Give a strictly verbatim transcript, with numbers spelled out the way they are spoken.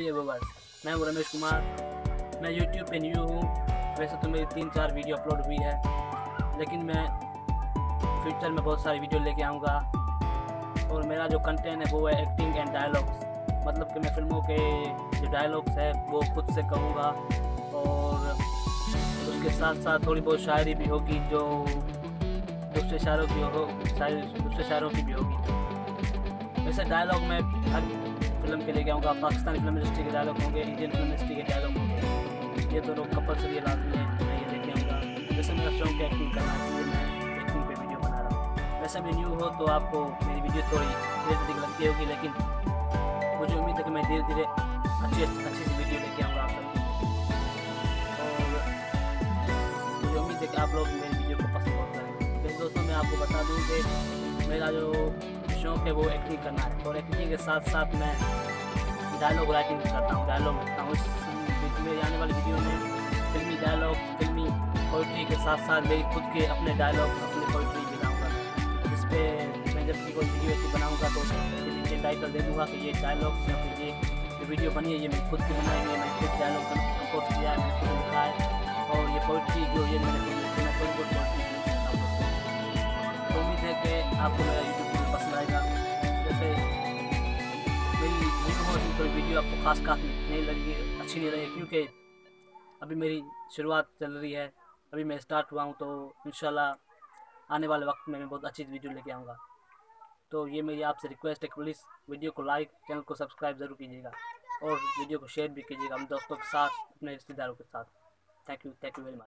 प्रिय व्यूअर्स, मैं हूँ रमेश कुमार। मैं यूट्यूब पे न्यू हूँ। वैसे तो मेरी तीन चार वीडियो अपलोड हुई है, लेकिन मैं फ्यूचर में बहुत सारी वीडियो लेके आऊँगा। और मेरा जो कंटेंट है वो है एक्टिंग एंड डायलॉग्स, मतलब कि मैं फिल्मों के जो डायलॉग्स है वो खुद से कहूँगा। और उसके साथ साथ थोड़ी बहुत शायरी भी होगी, जो दूसरे शायरों की हो दूसरे शायरों की भी होगी। वैसे डायलॉग में हर फिल्म के लेके आऊँगा। पाकिस्तानी फिल्म इंडस्ट्री के डायलॉग होंगे, इंडियन फिल्म इंडस्ट्री के डायलॉग होंगे, ये तो लोग कंपल्सरी लाजमी है, मैं ये लेके आऊँगा। जैसे मेरा शौक है एक्टिंग करना, इसलिए मैं एक्टिंग पे वीडियो बना रहा हूँ। वैसे भी न्यू हो तो आपको मेरी वीडियो थोड़ी देर तक लगती होगी, लेकिन मुझे उम्मीद है कि मैं धीरे धीरे अच्छी अच्छी सी वीडियो लेके आऊँगा आप लोग। और मुझे उम्मीद है कि आप लोग मेरी वीडियो को पसंद करेंगे। फिर दोस्तों, मैं आपको बता दूँ कि मेरा जो शौक है वो एक्टिंग करना है, और एक्टिंग के साथ साथ मैं डायलॉग राइटिंग करता हूँ, डायलॉग लिखता हूँ। मेरी आने वाली वीडियो में फिल्मी डायलॉग, फिल्मी पोइट्री के साथ साथ मेरी खुद के अपने डायलॉग, अपनी पोइट्री बनाऊँगा। जिस पे मैं जब भी कोई वीडियो ऐसी बनाऊँगा तो नीचे टाइटल दे दूँगा कि ये डायलॉग या फिर ये जो वीडियो बनी है ये मैं खुद की बनाई है, मैं खुद डायलॉग कंपोज किया है, मैंने खुद लिखा है। और ये पोइट्री जो ये मैंने पोइट्री उम्मीद है कि आपको मेरा यूट्यूब पसंद आएगा। जैसे मेरी वीडियो हो तो वीडियो आपको खास खास नहीं लगी, अच्छी नहीं लगी, क्योंकि अभी मेरी शुरुआत चल रही है, अभी मैं स्टार्ट हुआ हूँ। तो इंशाल्लाह आने वाले वक्त में मैं बहुत अच्छी वीडियो लेके आऊँगा। तो ये मेरी आपसे रिक्वेस्ट है कि प्लीज़ वीडियो को लाइक, चैनल को सब्सक्राइब ज़रूर कीजिएगा, और वीडियो को शेयर भी कीजिएगा अपने दोस्तों के साथ, अपने रिश्तेदारों के साथ। Thank you thank you very much.